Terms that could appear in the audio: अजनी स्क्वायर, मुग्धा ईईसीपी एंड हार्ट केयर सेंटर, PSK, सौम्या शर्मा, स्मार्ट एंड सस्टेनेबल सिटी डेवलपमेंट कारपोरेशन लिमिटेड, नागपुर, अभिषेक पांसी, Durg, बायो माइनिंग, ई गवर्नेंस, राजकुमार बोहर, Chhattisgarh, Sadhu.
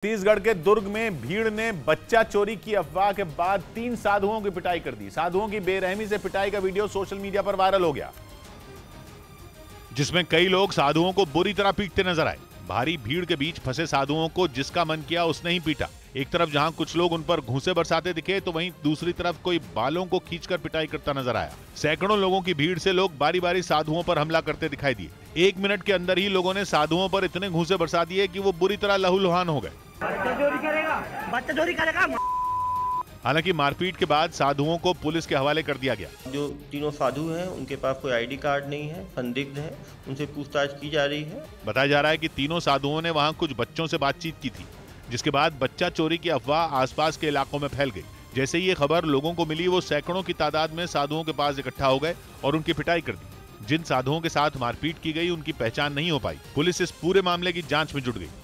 छत्तीसगढ़ के दुर्ग में भीड़ ने बच्चा चोरी की अफवाह के बाद 3 साधुओं की पिटाई कर दी। साधुओं की बेरहमी से पिटाई का वीडियो सोशल मीडिया पर वायरल हो गया, जिसमें कई लोग साधुओं को बुरी तरह पीटते नजर आए। भारी भीड़ के बीच फंसे साधुओं को जिसका मन किया उसने ही पीटा। एक तरफ जहां कुछ लोग उन पर घूंसे बरसाते दिखे, तो वहीं दूसरी तरफ कोई बालों को खींचकर पिटाई करता नजर आया। सैकड़ों लोगों की भीड़ से लोग बारी बारी साधुओं पर हमला करते दिखाई दिए। 1 मिनट के अंदर ही लोगों ने साधुओं पर इतने घूंसे बरसा दिए कि वो बुरी तरह लहूलुहान हो गए। हालांकि मारपीट के बाद साधुओं को पुलिस के हवाले कर दिया गया। जो 3 साधु हैं, उनके पास कोई आईडी कार्ड नहीं है, संदिग्ध हैं, उनसे पूछताछ की जा रही है। बताया जा रहा है कि 3 साधुओं ने वहां कुछ बच्चों से बातचीत की थी, जिसके बाद बच्चा चोरी की अफवाह आसपास के इलाकों में फैल गई। जैसे ही ये खबर लोगों को मिली, वो सैकड़ों की तादाद में साधुओं के पास इकट्ठा हो गए और उनकी पिटाई कर दी। जिन साधुओं के साथ मारपीट की गई, उनकी पहचान नहीं हो पाई। पुलिस इस पूरे मामले की जाँच में जुट गई।